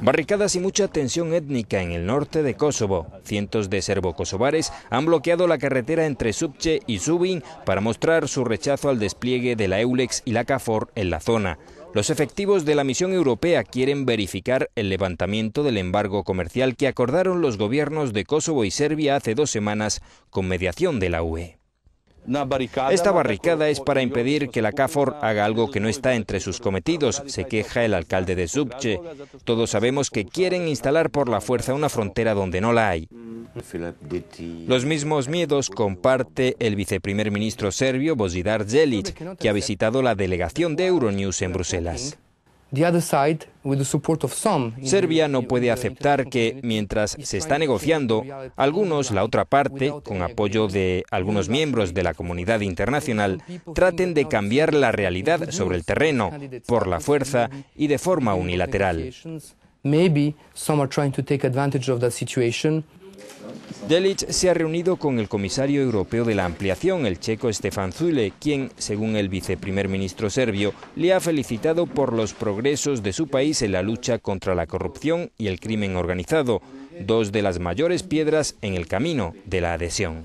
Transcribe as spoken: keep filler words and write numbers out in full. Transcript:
Barricadas y mucha tensión étnica en el norte de Kosovo. Cientos de serbokosovares han bloqueado la carretera entre Zupce y Zubin para mostrar su rechazo al despliegue de la EULEX y la KFOR en la zona. Los efectivos de la misión europea quieren verificar el levantamiento del embargo comercial que acordaron los gobiernos de Kosovo y Serbia hace dos semanas con mediación de la U E. Esta barricada es para impedir que la KFOR haga algo que no está entre sus cometidos, se queja el alcalde de Zupce. Todos sabemos que quieren instalar por la fuerza una frontera donde no la hay. Los mismos miedos comparte el viceprimer ministro serbio Bozidar Zelic, que ha visitado la delegación de Euronews en Bruselas. Serbia no puede aceptar que, mientras se está negociando, algunos, la otra parte, con apoyo de algunos miembros de la comunidad internacional, traten de cambiar la realidad sobre el terreno, por la fuerza y de forma unilateral. Đelić se ha reunido con el comisario europeo de la ampliación, el checo Stefan Zule, quien, según el viceprimer ministro serbio, le ha felicitado por los progresos de su país en la lucha contra la corrupción y el crimen organizado, dos de las mayores piedras en el camino de la adhesión.